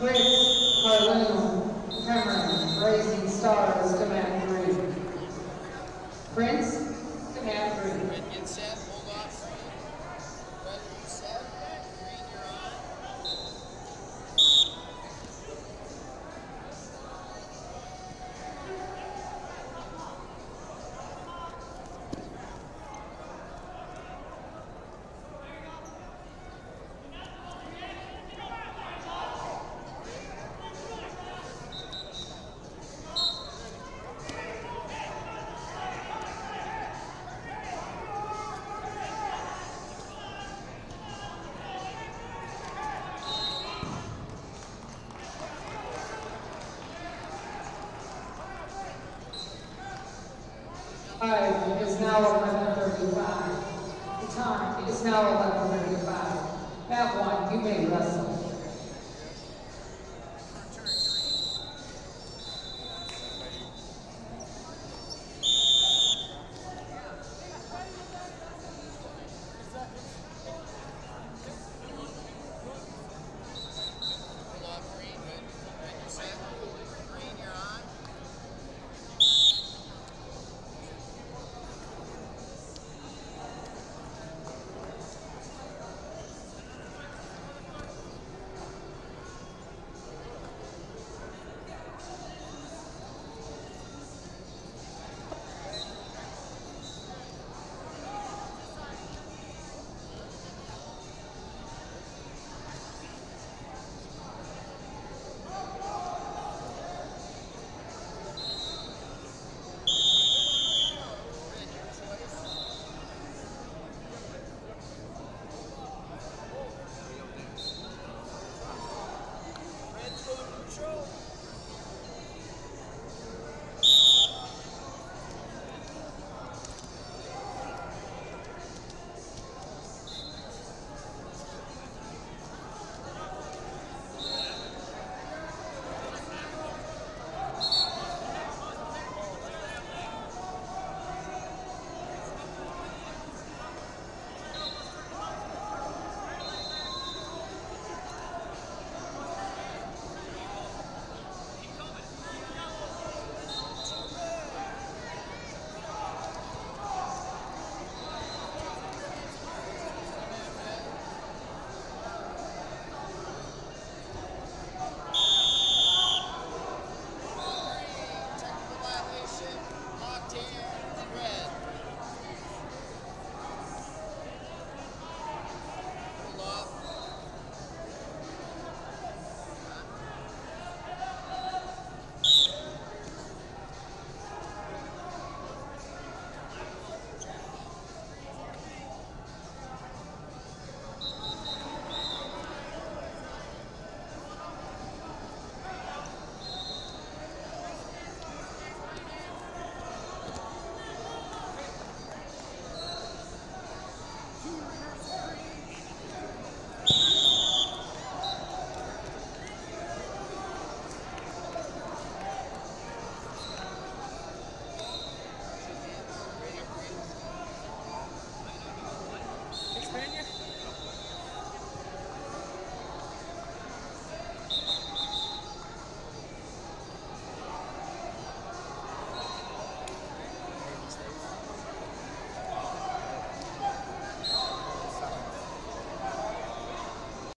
Which Carloon, Cameron, Rising Stars, demand three. Prince, demand three. Red gets set, hold off three. Red gets set, green, you're It is now 11:35. The time is now 11:35. That one, you may wrestle.